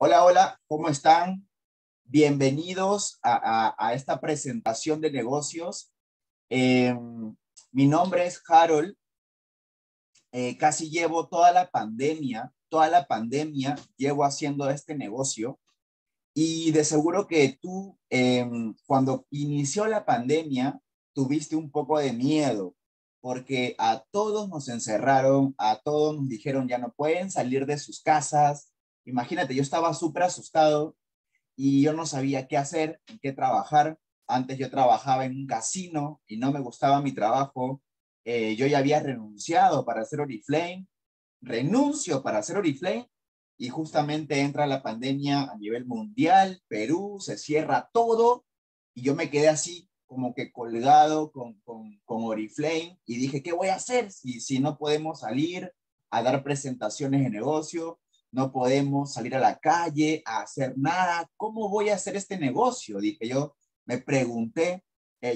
Hola, hola, ¿cómo están? Bienvenidos a esta presentación de negocios. Mi nombre es Harold. Casi llevo toda la pandemia llevo haciendo este negocio. Y de seguro que tú, cuando inició la pandemia, tuviste un poco de miedo, porque a todos nos encerraron, a todos nos dijeron ya no pueden salir de sus casas. Imagínate, yo estaba súper asustado y yo no sabía qué hacer, en qué trabajar. Antes yo trabajaba en un casino y no me gustaba mi trabajo. Yo ya había renunciado para hacer Oriflame. Renuncio para hacer Oriflame y justamente entra la pandemia a nivel mundial. Perú, se cierra todo y yo me quedé así como que colgado con Oriflame y dije, ¿qué voy a hacer si no podemos salir a dar presentaciones de negocio? No podemos salir a la calle a hacer nada. ¿Cómo voy a hacer este negocio? Dije yo, me pregunté.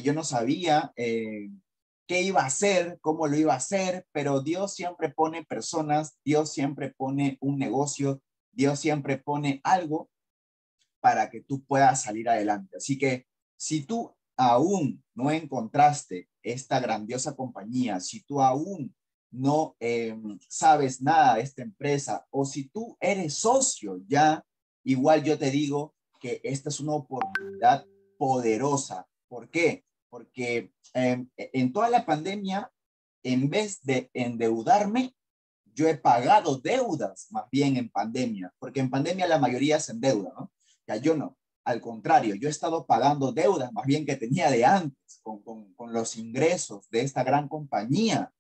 Yo no sabía qué iba a hacer, cómo lo iba a hacer, pero Dios siempre pone personas, Dios siempre pone un negocio, Dios siempre pone algo para que tú puedas salir adelante. Así que si tú aún no encontraste esta grandiosa compañía, si tú aún no sabes nada de esta empresa, o si tú eres socio ya, igual yo te digo que esta es una oportunidad poderosa. ¿Por qué? Porque en toda la pandemia, en vez de endeudarme, yo he pagado deudas más bien en pandemia, porque en pandemia la mayoría se endeuda, ¿no? Ya yo no, al contrario, yo he estado pagando deudas más bien que tenía de antes, con los ingresos de esta gran compañía.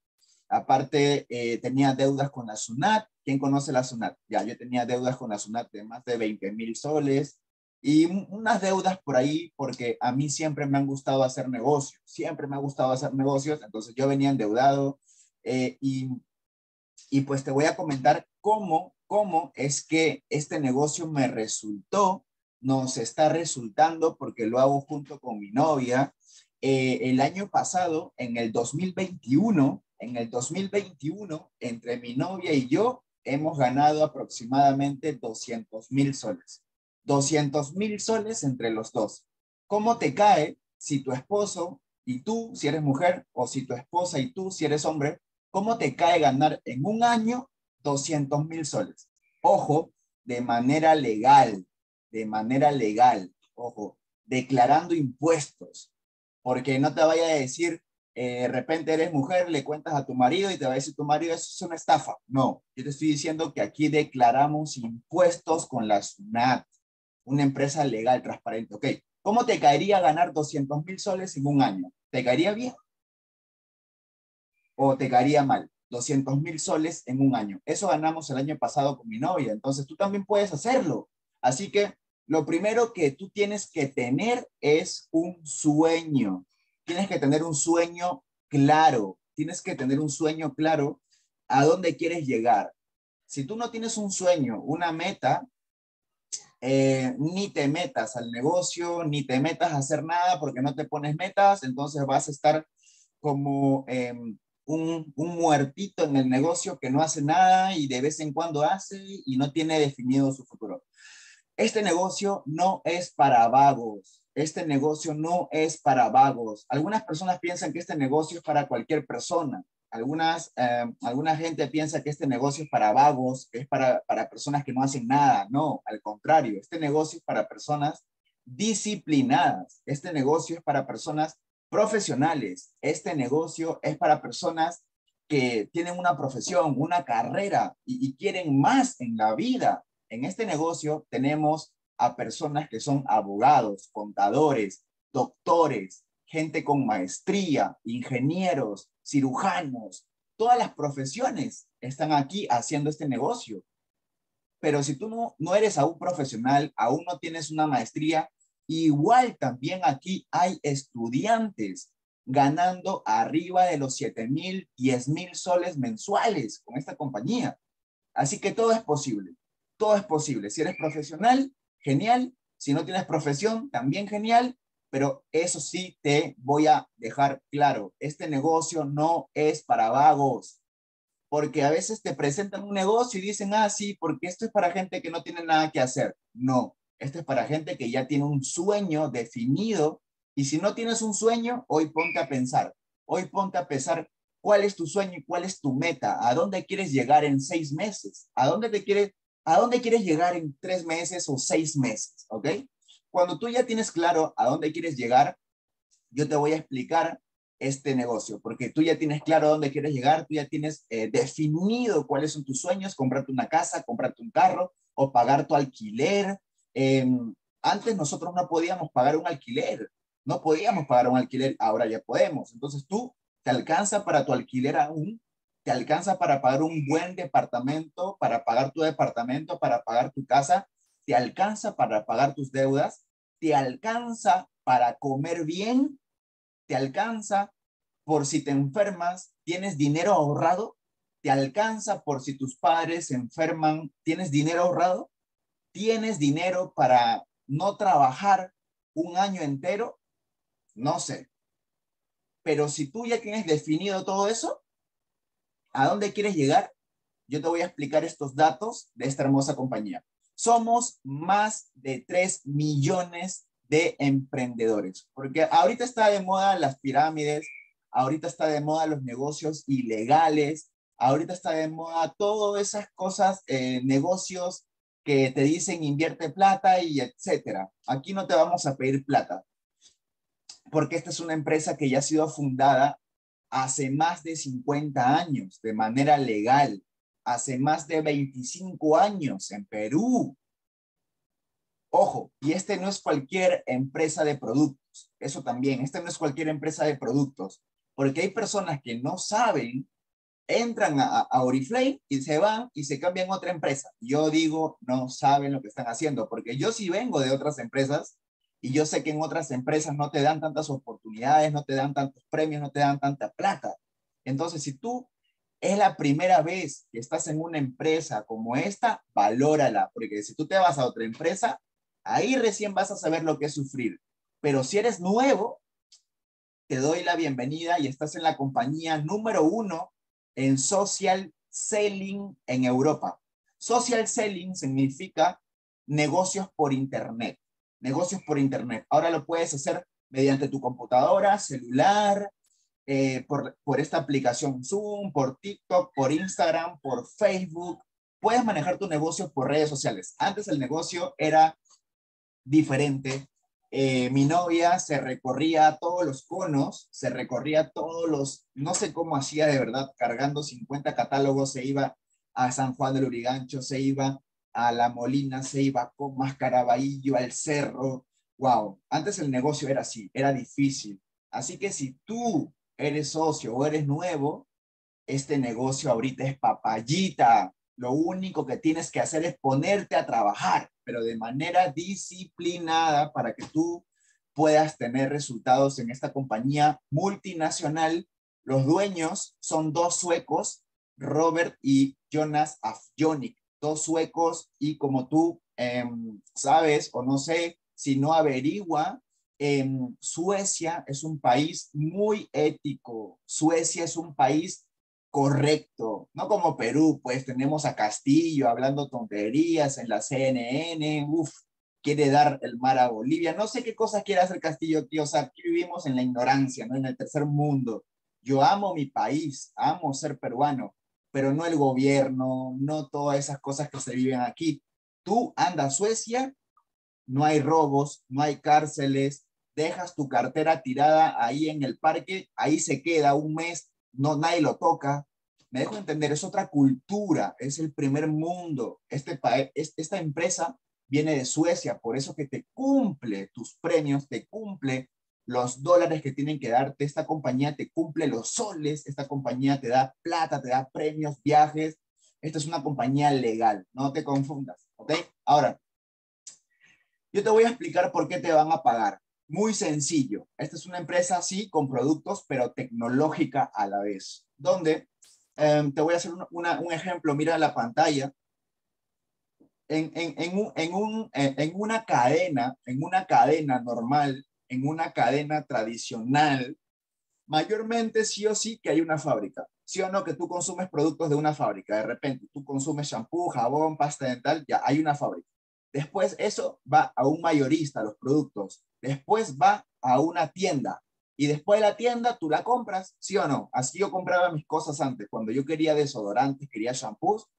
Aparte, tenía deudas con la Sunat. ¿Quién conoce la Sunat? Ya, yo tenía deudas con la Sunat de más de 20,000 soles y unas deudas por ahí porque a mí siempre me han gustado hacer negocios. Siempre me ha gustado hacer negocios. Entonces, yo venía endeudado y pues te voy a comentar cómo es que este negocio me resultó, nos está resultando porque lo hago junto con mi novia. El año pasado, en el 2021... entre mi novia y yo, hemos ganado aproximadamente 200,000 soles. 200,000 soles entre los dos. ¿Cómo te cae si tu esposo y tú, si eres mujer, o si tu esposa y tú, si eres hombre, cómo te cae ganar en un año 200,000 soles? Ojo, de manera legal, ojo, declarando impuestos, porque no te vaya a decir, de repente eres mujer, le cuentas a tu marido y te va a decir tu marido, eso es una estafa. No, yo te estoy diciendo que aquí declaramos impuestos con la Sunat, una empresa legal, transparente. Ok, ¿cómo te caería ganar 200,000 soles en un año? ¿Te caería bien o te caería mal? 200,000 soles en un año. Eso ganamos el año pasado con mi novia, entonces tú también puedes hacerlo. Así que lo primero que tú tienes que tener es un sueño. Tienes que tener un sueño claro. Tienes que tener un sueño claro a dónde quieres llegar. Si tú no tienes un sueño, una meta, ni te metas al negocio, ni te metas a hacer nada porque no te pones metas, entonces vas a estar como un muertito en el negocio que no hace nada y de vez en cuando hace y no tiene definido su futuro. Este negocio no es para vagos. Este negocio no es para vagos. Algunas personas piensan que este negocio es para cualquier persona. Alguna gente piensa que este negocio es para vagos, que es para personas que no hacen nada. No, al contrario. Este negocio es para personas disciplinadas. Este negocio es para personas profesionales. Este negocio es para personas que tienen una profesión, una carrera y quieren más en la vida. En este negocio tenemos a personas que son abogados, contadores, doctores, gente con maestría, ingenieros, cirujanos. Todas las profesiones están aquí haciendo este negocio. Pero si tú no eres aún profesional, aún no tienes una maestría, igual también aquí hay estudiantes ganando arriba de los 7,000, 10,000 soles mensuales con esta compañía. Así que todo es posible. Todo es posible. Si eres profesional, genial. Si no tienes profesión, también genial. Pero eso sí te voy a dejar claro. Este negocio no es para vagos. Porque a veces te presentan un negocio y dicen, ah, sí, porque esto es para gente que no tiene nada que hacer. No, esto es para gente que ya tiene un sueño definido. Y si no tienes un sueño, hoy ponte a pensar. Hoy ponte a pensar cuál es tu sueño y cuál es tu meta. ¿A dónde quieres llegar en 6 meses? ¿A dónde quieres llegar en 3 meses o 6 meses? ¿Ok? Cuando tú ya tienes claro a dónde quieres llegar, yo te voy a explicar este negocio, porque tú ya tienes claro a dónde quieres llegar, tú ya tienes definido cuáles son tus sueños, comprarte una casa, comprarte un carro o pagar tu alquiler. Antes nosotros no podíamos pagar un alquiler, ahora ya podemos. Entonces tú te alcanza para tu alquiler aún, te alcanza para pagar un buen departamento, para pagar tu departamento, para pagar tu casa, te alcanza para pagar tus deudas, te alcanza para comer bien, te alcanza por si te enfermas, tienes dinero ahorrado, te alcanza por si tus padres se enferman, tienes dinero ahorrado, tienes dinero para no trabajar un año entero, no sé. Pero si tú ya tienes definido todo eso, ¿a dónde quieres llegar? Yo te voy a explicar estos datos de esta hermosa compañía. Somos más de 3 millones de emprendedores, porque ahorita está de moda las pirámides, ahorita está de moda los negocios ilegales, ahorita está de moda todas esas cosas, negocios que te dicen invierte plata y etcétera. Aquí no te vamos a pedir plata, porque esta es una empresa que ya ha sido fundada hace más de 50 años de manera legal, hace más de 25 años en Perú. Ojo, y este no es cualquier empresa de productos. Eso también, este no es cualquier empresa de productos. Porque hay personas que no saben, entran a Oriflame y se van y se cambian a otra empresa. Yo digo, no saben lo que están haciendo. Porque yo sí vengo de otras empresas y yo sé que en otras empresas no te dan tantas oportunidades, no te dan tantos premios, no te dan tanta plata. Entonces, si tú es la primera vez que estás en una empresa como esta, valórala. Porque si tú te vas a otra empresa, ahí recién vas a saber lo que es sufrir. Pero si eres nuevo, te doy la bienvenida y estás en la compañía número 1 en social selling en Europa. Social selling significa negocios por internet. Negocios por internet. Ahora lo puedes hacer mediante tu computadora, celular, por esta aplicación Zoom, por TikTok, por Instagram, por Facebook. Puedes manejar tu negocio por redes sociales. Antes el negocio era diferente. Mi novia se recorría todos los conos, se recorría todos los, no sé cómo hacía de verdad, cargando 50 catálogos, se iba a San Juan del Urigancho, se iba a La Molina, se iba con más Caraballo, al Cerro. Wow, antes el negocio era así, era difícil. Así que si tú eres socio o eres nuevo, este negocio ahorita es papayita. Lo único que tienes que hacer es ponerte a trabajar, pero de manera disciplinada para que tú puedas tener resultados en esta compañía multinacional. Los dueños son 2 suecos, Robert y Jonas Afjonik, 2 suecos, y como tú sabes o no sé, si no averigua, Suecia es un país muy ético, Suecia es un país correcto, no como Perú, pues tenemos a Castillo hablando tonterías en la CNN, quiere dar el mar a Bolivia, no sé qué cosas quiere hacer Castillo, tío, o sea, aquí vivimos en la ignorancia, ¿no? En el tercer mundo. Yo amo mi país, amo ser peruano, pero no el gobierno, no todas esas cosas que se viven aquí. Tú andas a Suecia, no hay robos, no hay cárceles, dejas tu cartera tirada ahí en el parque, ahí se queda un mes, no, nadie lo toca. Me dejo entender, es otra cultura, es el primer mundo. Esta empresa viene de Suecia, por eso que te cumple tus premios, te cumple los dólares que tienen que darte. Esta compañía te cumple los soles, esta compañía te da plata, te da premios, viajes. Esta es una compañía legal, no te confundas, ¿ok? Ahora, yo te voy a explicar por qué te van a pagar. Muy sencillo. Esta es una empresa, sí, con productos, pero tecnológica a la vez. Donde, te voy a hacer un ejemplo. Mira la pantalla. En una cadena normal, en una cadena tradicional, mayormente sí o sí que hay una fábrica. ¿sí o no? Que tú consumes productos de una fábrica. De repente tú consumes shampoo, jabón, pasta dental, ya hay una fábrica. Después eso va a un mayorista, los productos. Después va a una tienda. Y después de la tienda tú la compras, ¿sí o no? Así yo compraba mis cosas antes. Cuando yo quería desodorantes, quería shampoos,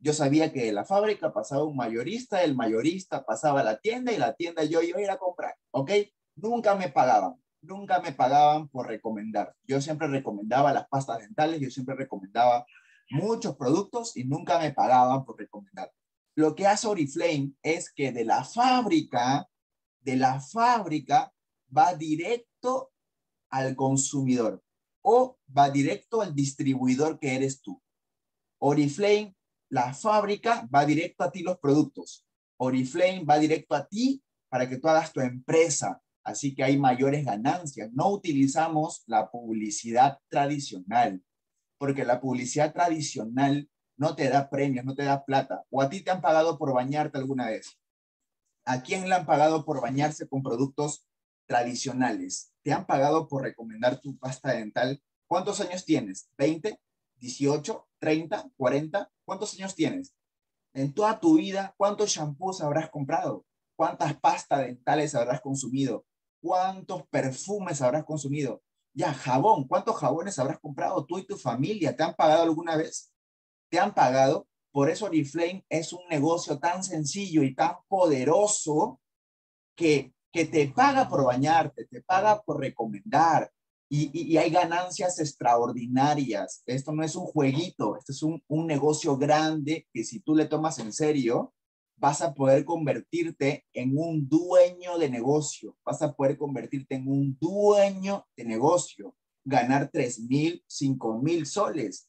yo sabía que de la fábrica pasaba un mayorista, el mayorista pasaba a la tienda y la tienda yo iba a ir a comprar, ¿ok? Nunca me pagaban por recomendar. Yo siempre recomendaba las pastas dentales, yo siempre recomendaba muchos productos y nunca me pagaban por recomendar. Lo que hace Oriflame es que de la fábrica va directo al consumidor o va directo al distribuidor que eres tú. Oriflame, la fábrica, va directo a ti los productos. Oriflame va directo a ti para que tú hagas tu empresa. Así que hay mayores ganancias. No utilizamos la publicidad tradicional, porque la publicidad tradicional no te da premios, no te da plata. ¿O a ti te han pagado por bañarte alguna vez? ¿A quién le han pagado por bañarse con productos tradicionales? ¿Te han pagado por recomendar tu pasta dental? ¿Cuántos años tienes? ¿20? ¿18? ¿30? ¿40? ¿Cuántos años tienes? En toda tu vida, ¿cuántos shampoos habrás comprado? ¿Cuántas pastas dentales habrás consumido? ¿Cuántos perfumes habrás consumido? Ya, jabón. ¿Cuántos jabones habrás comprado tú y tu familia? ¿Te han pagado alguna vez? ¿Te han pagado? Por eso Oriflame es un negocio tan sencillo y tan poderoso que te paga por bañarte, te paga por recomendar. Y hay ganancias extraordinarias. Esto no es un jueguito. Esto es un negocio grande que si tú le tomas en serio, vas a poder convertirte en un dueño de negocio. Vas a poder convertirte en un dueño de negocio. Ganar 3,000, 5,000 soles.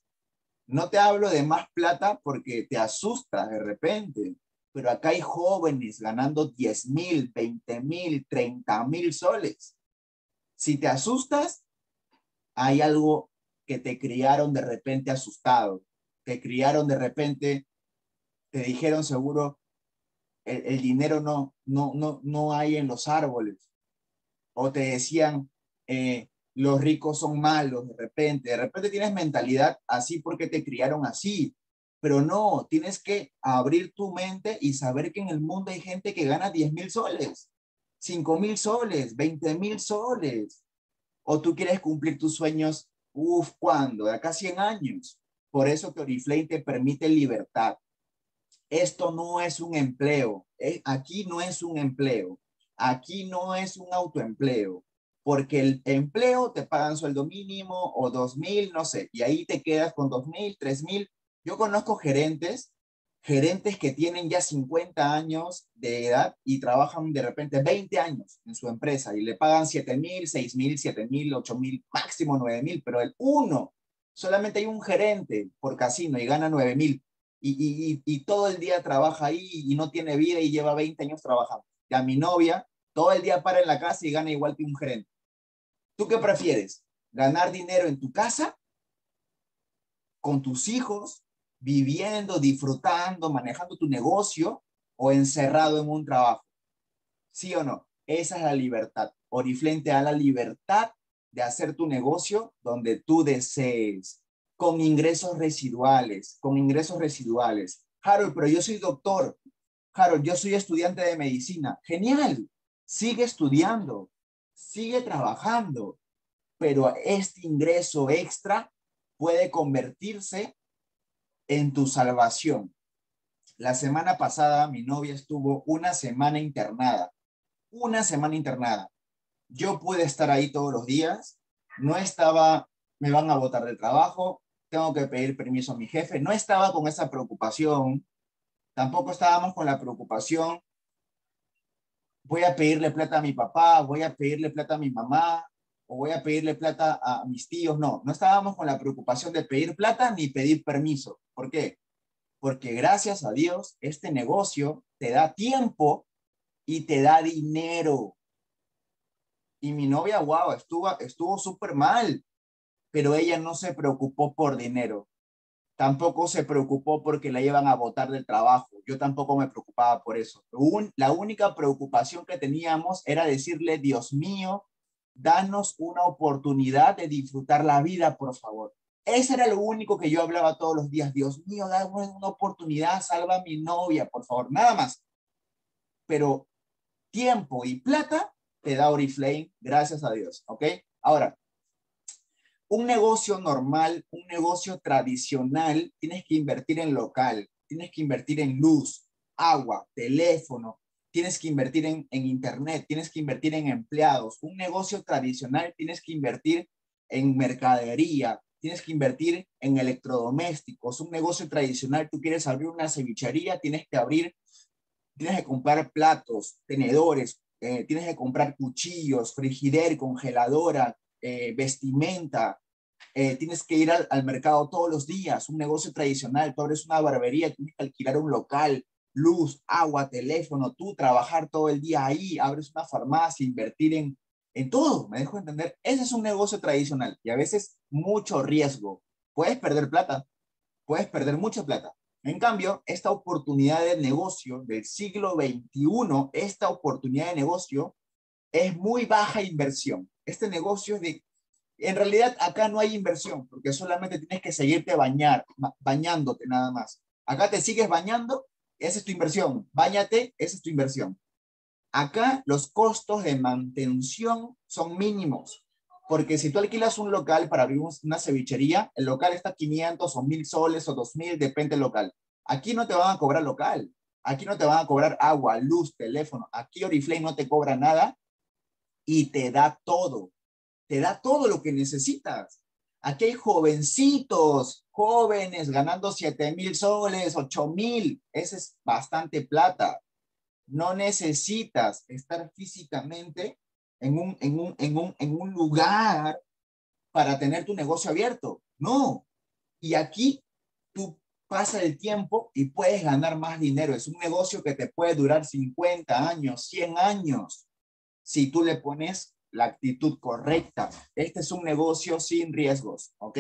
No te hablo de más plata porque te asustas de repente. Pero acá hay jóvenes ganando 10,000, 20,000, 30,000 soles. Si te asustas, hay algo que te criaron de repente asustado. Te criaron de repente, te dijeron seguro, el dinero no hay en los árboles. O te decían, los ricos son malos de repente. De repente tienes mentalidad así porque te criaron así. Pero no, tienes que abrir tu mente y saber que en el mundo hay gente que gana 10,000 soles, 5,000 soles, 20,000 soles. O tú quieres cumplir tus sueños, ¿cuándo? De acá a 100 años. Por eso que Oriflame te permite libertad. Esto no es un empleo. Aquí no es un empleo. Aquí no es un autoempleo. Porque el empleo te pagan sueldo mínimo o 2,000, no sé. Y ahí te quedas con 2,000, 3,000. Yo conozco gerentes que tienen ya 50 años de edad y trabajan de repente 20 años en su empresa y le pagan 7,000, 6,000, 7,000, 8,000, máximo 9,000. Pero solamente hay un gerente por casino y gana 9,000. Y todo el día trabaja ahí y no tiene vida y lleva 20 años trabajando. Y a mi novia, todo el día para en la casa y gana igual que un gerente. ¿Tú qué prefieres? ¿Ganar dinero en tu casa, con tus hijos, viviendo, disfrutando, manejando tu negocio o encerrado en un trabajo? ¿Sí o no? Esa es la libertad. Oriflame te da la libertad de hacer tu negocio donde tú desees, con ingresos residuales, Harold, pero yo soy doctor. Harold, yo soy estudiante de medicina. Genial, sigue estudiando, sigue trabajando, pero este ingreso extra puede convertirse en tu salvación. La semana pasada mi novia estuvo una semana internada. Yo pude estar ahí todos los días, no estaba, me van a botar del trabajo, tengo que pedir permiso a mi jefe. No estaba con esa preocupación. Tampoco estábamos con la preocupación, voy a pedirle plata a mi papá, voy a pedirle plata a mi mamá, o voy a pedirle plata a mis tíos. No estábamos con la preocupación de pedir plata ni pedir permiso. ¿Por qué? Porque gracias a Dios, este negocio te da tiempo y te da dinero. Y mi novia, wow, estuvo súper mal. Pero ella no se preocupó por dinero. Tampoco se preocupó porque la iban a botar del trabajo. Yo tampoco me preocupaba por eso. La única preocupación que teníamos era decirle, Dios mío, danos una oportunidad de disfrutar la vida, por favor. Eso era lo único que yo hablaba todos los días. Dios mío, dame una oportunidad, salva a mi novia, por favor, nada más. Pero tiempo y plata te da Oriflame, gracias a Dios, ¿ok? Ahora, un negocio normal, un negocio tradicional, tienes que invertir en local, tienes que invertir en luz, agua, teléfono, tienes que invertir en internet, tienes que invertir en empleados. Un negocio tradicional, tienes que invertir en mercadería, tienes que invertir en electrodomésticos. Un negocio tradicional, tú quieres abrir una cevichería, tienes que comprar platos, tenedores, tienes que comprar cuchillos, frigider, congeladora, vestimenta. Tienes que ir al mercado todos los días. Un negocio tradicional, tú abres una barbería, tienes que alquilar un local, luz, agua, teléfono, tú trabajar todo el día ahí, abres una farmacia, invertir en todo, me dejo entender. Ese es un negocio tradicional y a veces mucho riesgo. Puedes perder plata, puedes perder mucha plata. En cambio, esta oportunidad de negocio del siglo XXI, esta oportunidad de negocio es muy baja inversión. Este negocio es de... En realidad acá no hay inversión porque solamente tienes que seguirte bañándote nada más. Acá te sigues bañando, esa es tu inversión. Báñate, esa es tu inversión. Acá los costos de mantención son mínimos, porque si tú alquilas un local para abrir una cevichería, el local está 500 o 1000 soles o 2000, depende del local. Aquí no te van a cobrar local, aquí no te van a cobrar agua, luz, teléfono, aquí Oriflame no te cobra nada y te da todo lo que necesitas. Aquí hay jovencitos, jóvenes ganando 7000 soles, 8000, esa es bastante plata. No necesitas estar físicamente en un lugar para tener tu negocio abierto. No. Y aquí tú pasas el tiempo y puedes ganar más dinero. Es un negocio que te puede durar 50 años, 100 años, si tú le pones la actitud correcta. Este es un negocio sin riesgos, ¿ok?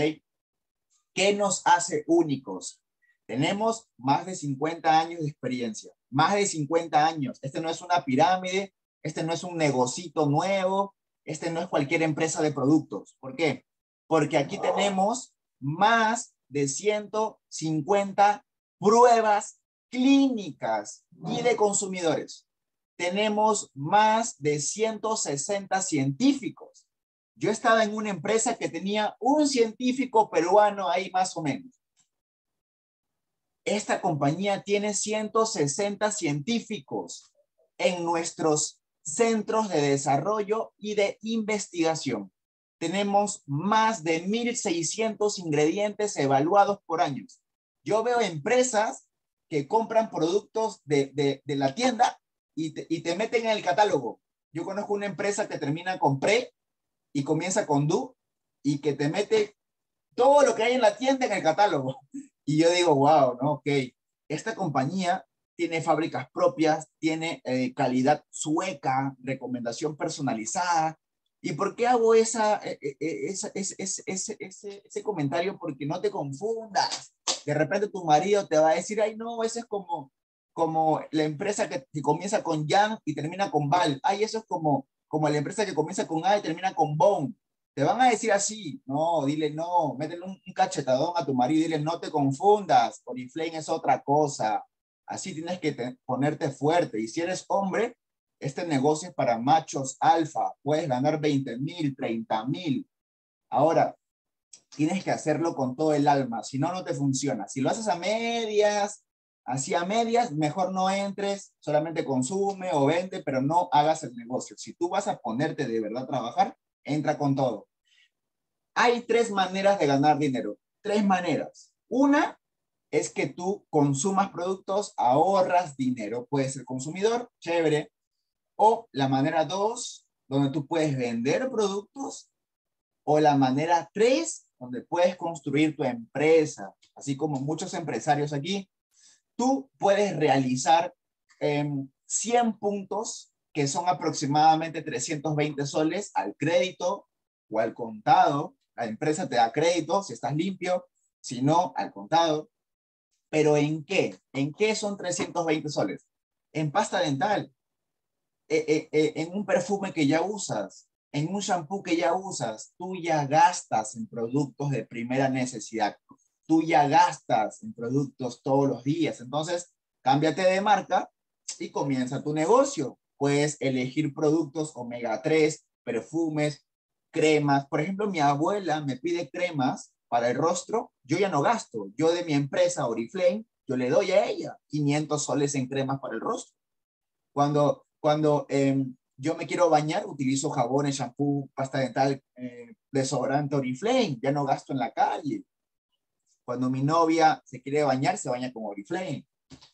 ¿Qué nos hace únicos? Tenemos más de 50 años de experiencia. Más de 50 años. Este no es una pirámide, este no es un negocito nuevo, este no es cualquier empresa de productos. ¿Por qué? Porque aquí tenemos más de 150 pruebas clínicas y de consumidores. Tenemos más de 160 científicos. Yo estaba en una empresa que tenía un científico peruano ahí más o menos. Esta compañía tiene 160 científicos en nuestros centros de desarrollo y de investigación. Tenemos más de 1,600 ingredientes evaluados por años. Yo veo empresas que compran productos de la tienda y te meten en el catálogo. Yo conozco una empresa que termina con pre y comienza con du y que te mete todo lo que hay en la tienda en el catálogo. Y yo digo, wow, ¿no? Ok, esta compañía tiene fábricas propias, tiene calidad sueca, recomendación personalizada. ¿Y por qué hago ese comentario? Porque no te confundas. De repente tu marido te va a decir, ay, no, eso es como la empresa que comienza con Yang y termina con Val. Ay, eso es como la empresa que comienza con A y termina con Bon. Te van a decir así, no, dile no, métele un cachetadón a tu marido, dile no te confundas, Oriflame es otra cosa. Así tienes que ponerte fuerte. Y si eres hombre, este negocio es para machos alfa, puedes ganar 20,000, 30,000. Ahora, tienes que hacerlo con todo el alma, si no, no te funciona. Si lo haces a medias, así a medias, mejor no entres, solamente consume o vende, pero no hagas el negocio. Si tú vas a ponerte de verdad a trabajar, entra con todo. Hay tres maneras de ganar dinero. Tres maneras. Una es que tú consumas productos, ahorras dinero. Puedes ser consumidor, chévere. O la manera 2, donde tú puedes vender productos. O la manera 3, donde puedes construir tu empresa. Así como muchos empresarios aquí, tú puedes realizar 100 puntos que son aproximadamente 320 soles al crédito o al contado. La empresa te da crédito si estás limpio, si no, al contado. ¿Pero en qué? ¿En qué son 320 soles? En pasta dental, en un perfume que ya usas, en un shampoo que ya usas, tú ya gastas en productos de primera necesidad. Tú ya gastas en productos todos los días. Entonces, cámbiate de marca y comienza tu negocio. Puedes elegir productos omega 3, perfumes, cremas. Por ejemplo, mi abuela me pide cremas para el rostro. Yo ya no gasto. Yo de mi empresa Oriflame, yo le doy a ella 500 soles en cremas para el rostro. Cuando yo me quiero bañar, utilizo jabones, shampoo, pasta dental, desodorante Oriflame. Ya no gasto en la calle. Cuando mi novia se quiere bañar, se baña con Oriflame.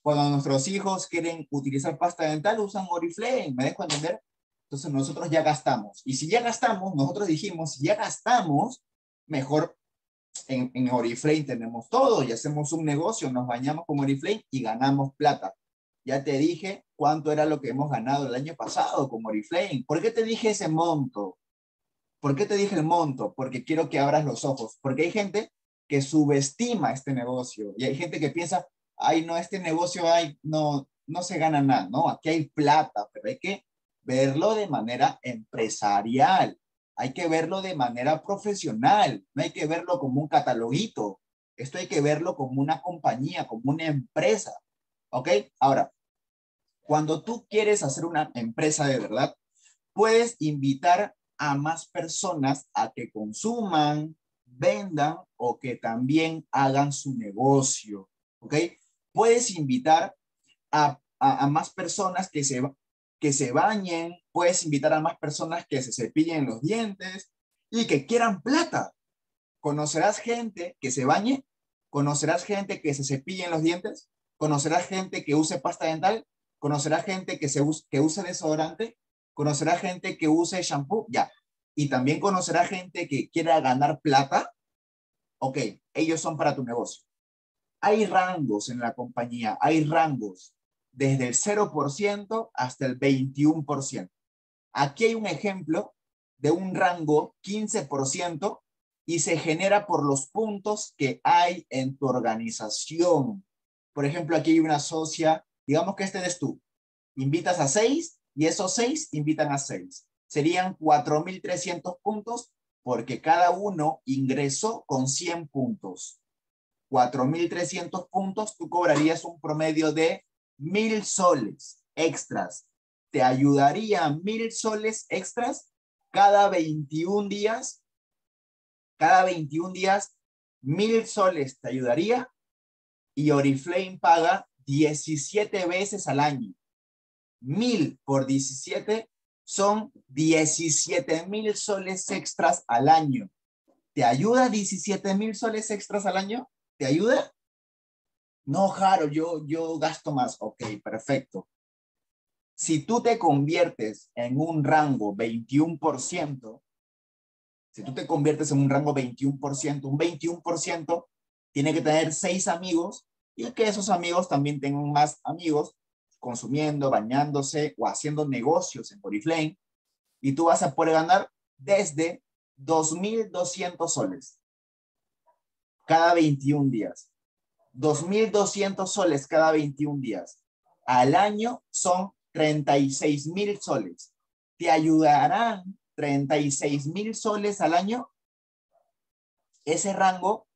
Cuando nuestros hijos quieren utilizar pasta dental, usan Oriflame. ¿Me dejo entender? Entonces nosotros ya gastamos. Y si ya gastamos, nosotros dijimos, si ya gastamos, mejor en Oriflame tenemos todo. Y hacemos un negocio, nos bañamos con Oriflame y ganamos plata. Ya te dije cuánto era lo que hemos ganado el año pasado con Oriflame. ¿Por qué te dije ese monto? ¿Por qué te dije el monto? Porque quiero que abras los ojos. Porque hay gente que subestima este negocio. Y hay gente que piensa, ay, no, este negocio ay, no se gana nada. No, aquí hay plata, pero hay que verlo de manera empresarial. Hay que verlo de manera profesional. No hay que verlo como un cataloguito. Esto hay que verlo como una compañía, como una empresa. ¿Ok? Ahora, cuando tú quieres hacer una empresa de verdad, puedes invitar a más personas a que consuman, vendan o que también hagan su negocio. ¿Ok? Puedes invitar a más personas que se bañen, puedes invitar a más personas que se cepillen los dientes y que quieran plata. ¿Conocerás gente que se bañe? ¿Conocerás gente que se cepille los dientes? ¿Conocerás gente que use pasta dental? ¿Conocerás gente que use desodorante? ¿Conocerás gente que use shampoo? Ya. Y también conocerás gente que quiera ganar plata. Ok, ellos son para tu negocio. Hay rangos en la compañía, hay rangos desde el 0% hasta el 21%. Aquí hay un ejemplo de un rango 15% y se genera por los puntos que hay en tu organización. Por ejemplo, aquí hay una socia, digamos que este eres tú, invitas a 6 y esos 6 invitan a 6. Serían 4.300 puntos porque cada uno ingresó con 100 puntos. 4.300 puntos, tú cobrarías un promedio de 1.000 soles extras. Te ayudaría 1.000 soles extras cada 21 días. Cada 21 días, 1.000 soles te ayudaría y Oriflame paga 17 veces al año. 1.000 por 17 son 17.000 soles extras al año. ¿Te ayuda 17.000 soles extras al año? ¿Te ayuda? No, Harold, yo gasto más. Ok, perfecto. Si tú te conviertes en un rango 21%, si tú te conviertes en un rango 21%, un 21% tiene que tener 6 amigos y que esos amigos también tengan más amigos consumiendo, bañándose o haciendo negocios en Oriflame. Y tú vas a poder ganar desde 2.200 soles. Cada 21 días. 2.200 soles cada 21 días. Al año son 36.000 soles. ¿Te ayudarán 36.000 soles al año? Ese rango,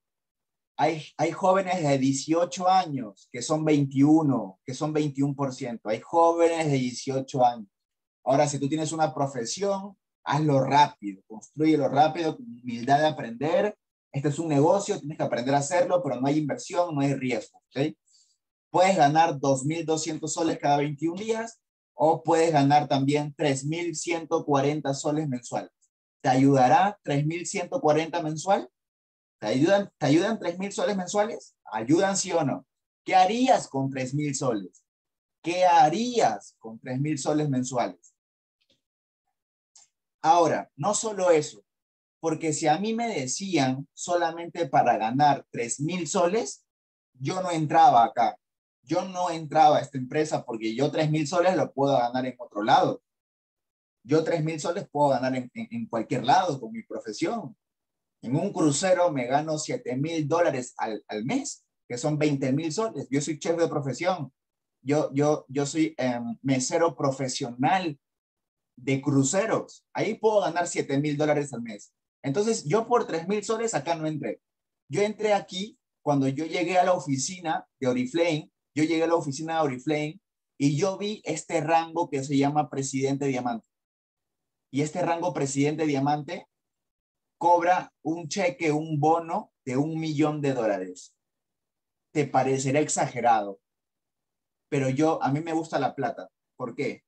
hay jóvenes de 18 años que son 21, que son 21%. Hay jóvenes de 18 años. Ahora, si tú tienes una profesión, hazlo rápido, construyelo rápido, con humildad de aprender. Este es un negocio, tienes que aprender a hacerlo, pero no hay inversión, no hay riesgo. ¿Okay? Puedes ganar 2.200 soles cada 21 días o puedes ganar también 3.140 soles mensuales. ¿Te ayudará 3.140 mensual? ¿Te ayudan 3.000 soles mensuales? ¿Ayudan sí o no? ¿Qué harías con 3.000 soles? ¿Qué harías con 3.000 soles mensuales? Ahora, no solo eso. Porque si a mí me decían solamente para ganar 3.000 soles, yo no entraba acá. Yo no entraba a esta empresa porque yo 3.000 soles lo puedo ganar en otro lado. Yo 3.000 soles puedo ganar en cualquier lado con mi profesión. En un crucero me gano $7,000 al mes, que son 20.000 soles. Yo soy chef de profesión. Yo soy mesero profesional. de cruceros. Ahí puedo ganar $7,000 al mes. Entonces, yo por 3,000 soles acá no entré. Yo entré aquí cuando yo llegué a la oficina de Oriflame. Yo llegué a la oficina de Oriflame y yo vi este rango que se llama Presidente Diamante. Y este rango Presidente Diamante cobra un cheque, un bono de $1.000.000. Te parecerá exagerado, pero a mí me gusta la plata. ¿Por qué?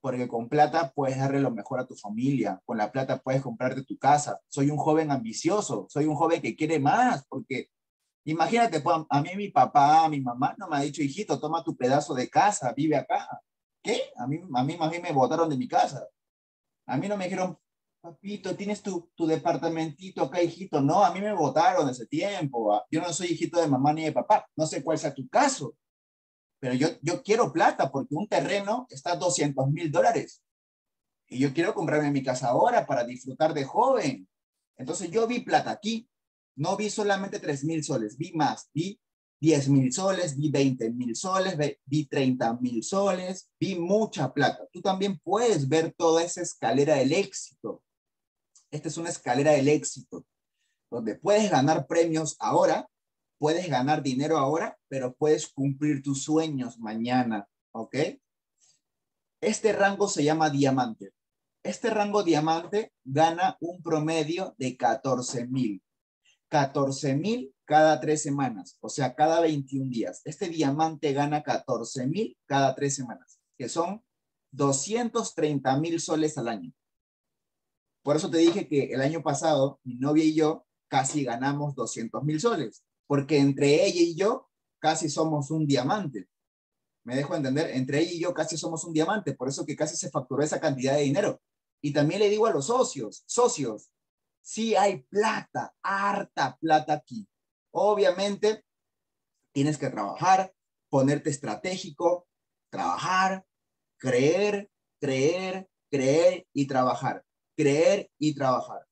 Porque con plata puedes darle lo mejor a tu familia, con la plata puedes comprarte tu casa. Soy un joven ambicioso, soy un joven que quiere más, porque imagínate, pues, a mí mi papá, mi mamá no me ha dicho, hijito, toma tu pedazo de casa, vive acá. ¿Qué? A mí más bien me botaron de mi casa. A mí no me dijeron, papito, tienes tu departamentito acá, hijito. No, a mí me botaron ese tiempo. Yo no soy hijito de mamá ni de papá. No sé cuál sea tu caso. Pero yo quiero plata porque un terreno está a $200,000. Y yo quiero comprarme mi casa ahora para disfrutar de joven. Entonces yo vi plata aquí. No vi solamente 3,000 soles. Vi más. Vi 10,000 soles. Vi 20,000 soles. Vi 30,000 soles. Vi mucha plata. Tú también puedes ver toda esa escalera del éxito. Esta es una escalera del éxito, donde puedes ganar premios ahora, puedes ganar dinero ahora, pero puedes cumplir tus sueños mañana, ¿ok? Este rango se llama diamante. Este rango diamante gana un promedio de 14,000. 14,000 cada 3 semanas, o sea, cada 21 días. Este diamante gana 14,000 cada 3 semanas, que son 230,000 soles al año. Por eso te dije que el año pasado, mi novia y yo casi ganamos 200,000 soles. Porque entre ella y yo casi somos un diamante. ¿Me dejo entender? Entre ella y yo casi somos un diamante. Por eso que casi se facturó esa cantidad de dinero. Y también le digo a los socios. Socios, sí hay plata, harta plata aquí. Obviamente, tienes que trabajar, ponerte estratégico, trabajar, creer, creer, creer y trabajar. Creer y trabajar.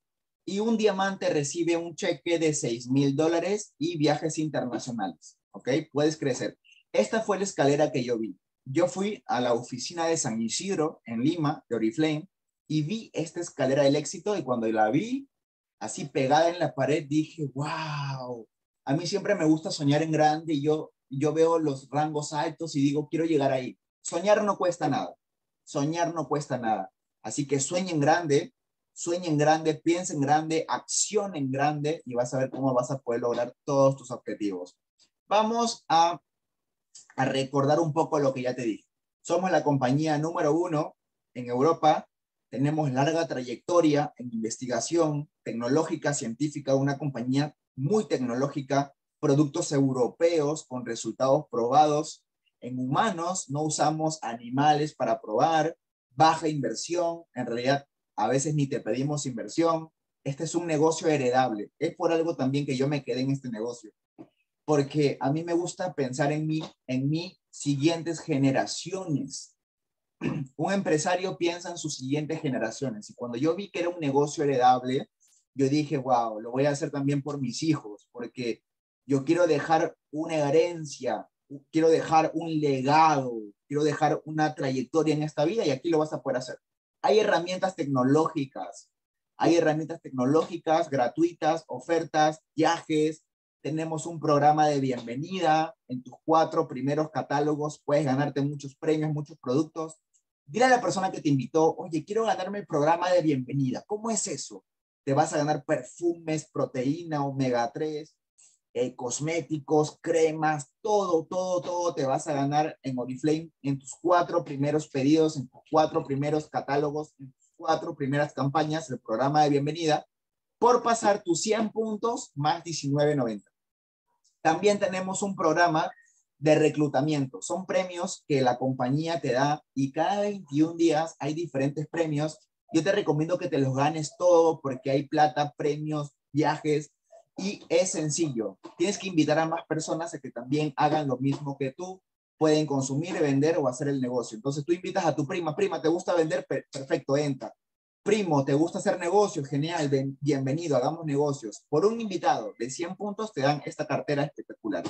Y un diamante recibe un cheque de $6,000 y viajes internacionales. ¿Ok? Puedes crecer. Esta fue la escalera que yo vi. Yo fui a la oficina de San Isidro, en Lima, de Oriflame, y vi esta escalera del éxito. Y cuando la vi, así pegada en la pared, dije, wow. A mí siempre me gusta soñar en grande. Y yo veo los rangos altos y digo, quiero llegar ahí. Soñar no cuesta nada. Soñar no cuesta nada. Así que sueñen grande. Sueña en grande, piensa en grande, acciona en grande y vas a ver cómo vas a poder lograr todos tus objetivos. Vamos a recordar un poco lo que ya te dije. Somos la compañía número 1 en Europa. Tenemos larga trayectoria en investigación tecnológica, científica, una compañía muy tecnológica, productos europeos con resultados probados en humanos. No usamos animales para probar, baja inversión, en realidad a veces ni te pedimos inversión. Este es un negocio heredable. Es por algo también que yo me quedé en este negocio. Porque a mí me gusta pensar en mis siguientes generaciones. Un empresario piensa en sus siguientes generaciones. Y cuando yo vi que era un negocio heredable, yo dije, wow, lo voy a hacer también por mis hijos. Porque yo quiero dejar una herencia. Quiero dejar un legado. Quiero dejar una trayectoria en esta vida. Y aquí lo vas a poder hacer. Hay herramientas tecnológicas gratuitas, ofertas, viajes. Tenemos un programa de bienvenida. En tus 4 primeros catálogos puedes ganarte muchos premios, muchos productos. Dile a la persona que te invitó, oye, quiero ganarme el programa de bienvenida. ¿Cómo es eso? Te vas a ganar perfumes, proteína, omega 3, cosméticos, cremas, todo te vas a ganar en Oriflame en tus 4 primeros pedidos, en tus 4 primeros catálogos, en tus 4 primeras campañas, el programa de bienvenida, por pasar tus 100 puntos más $19.90. También tenemos un programa de reclutamiento. Son premios que la compañía te da y cada 21 días hay diferentes premios. Yo te recomiendo que te los ganes todo porque hay plata, premios, viajes. Y es sencillo, tienes que invitar a más personas a que también hagan lo mismo que tú, pueden consumir, vender o hacer el negocio. Entonces tú invitas a tu prima, prima, ¿te gusta vender? Perfecto, entra. Primo, ¿te gusta hacer negocios? Genial, bienvenido, hagamos negocios. Por un invitado de 100 puntos te dan esta cartera espectacular.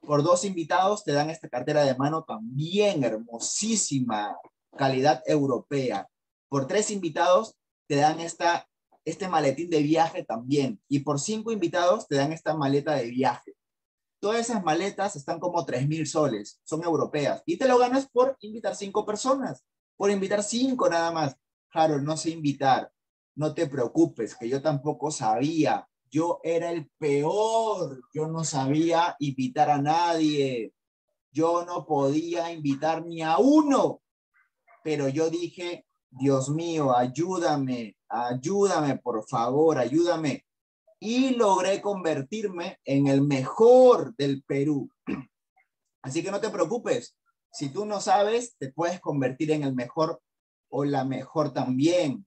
Por 2 invitados te dan esta cartera de mano también hermosísima, calidad europea. Por 3 invitados te dan este maletín de viaje también. Y por 5 invitados te dan esta maleta de viaje. Todas esas maletas están como 3.000 soles. Son europeas. Y te lo ganas por invitar 5 personas. Por invitar 5 nada más. Harold, no sé invitar. No te preocupes, que yo tampoco sabía. Yo era el peor. Yo no sabía invitar a nadie. Yo no podía invitar ni a uno. Pero yo dije, Dios mío, ayúdame. Ayúdame, por favor, ayúdame. Y logré convertirme en el mejor del Perú. Así que no te preocupes. Si tú no sabes, te puedes convertir en el mejor o la mejor también.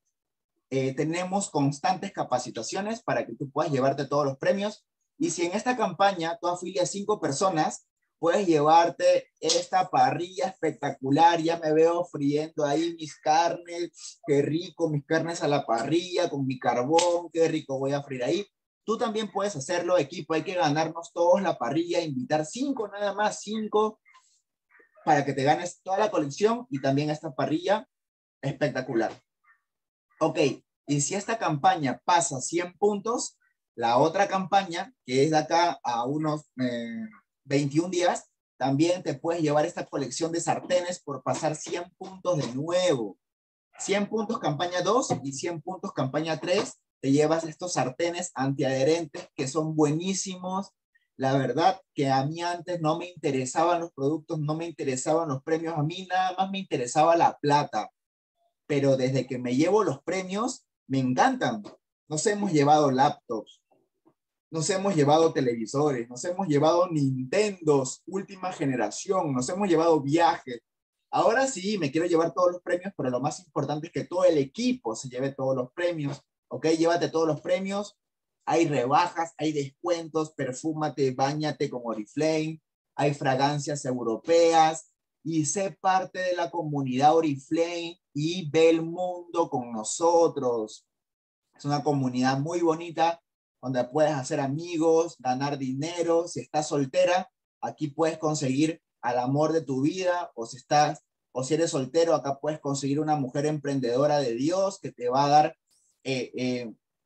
Tenemos constantes capacitaciones para que tú puedas llevarte todos los premios. Y si en esta campaña tú afilias 5 personas, puedes llevarte esta parrilla espectacular. Ya me veo friendo ahí mis carnes. Qué rico, mis carnes a la parrilla con mi carbón. Qué rico voy a freír ahí. Tú también puedes hacerlo, equipo. Hay que ganarnos todos la parrilla. Invitar 5 nada más, 5. Para que te ganes toda la colección y también esta parrilla espectacular. Ok, y si esta campaña pasa 100 puntos, la otra campaña, que es de acá a unos 21 días, también te puedes llevar esta colección de sartenes por pasar 100 puntos de nuevo. 100 puntos campaña 2 y 100 puntos campaña 3, te llevas estos sartenes antiadherentes que son buenísimos. La verdad que a mí antes no me interesaban los productos, no me interesaban los premios, a mí nada más me interesaba la plata. Pero desde que me llevo los premios, me encantan. Nos hemos llevado laptops, nos hemos llevado televisores, nos hemos llevado Nintendos, última generación, nos hemos llevado viajes. Ahora sí, me quiero llevar todos los premios, pero lo más importante es que todo el equipo se lleve todos los premios. Ok, llévate todos los premios. Hay rebajas, hay descuentos, perfúmate, báñate con Oriflame, hay fragancias europeas. Y sé parte de la comunidad Oriflame y ve el mundo con nosotros. Es una comunidad muy bonita donde puedes hacer amigos, ganar dinero. Si estás soltera, aquí puedes conseguir al amor de tu vida. O si eres soltero, acá puedes conseguir una mujer emprendedora de Dios que te va a dar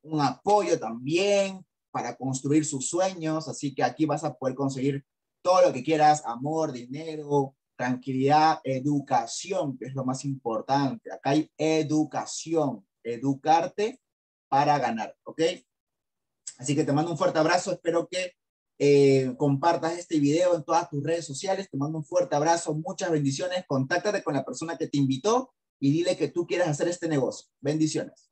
un apoyo también para construir sus sueños. Así que aquí vas a poder conseguir todo lo que quieras, amor, dinero, tranquilidad, educación, que es lo más importante. Acá hay educación, educarte para ganar, ¿ok? Así que te mando un fuerte abrazo. Espero que compartas este video en todas tus redes sociales. Te mando un fuerte abrazo, muchas bendiciones. Contáctate con la persona que te invitó y dile que tú quieres hacer este negocio. Bendiciones.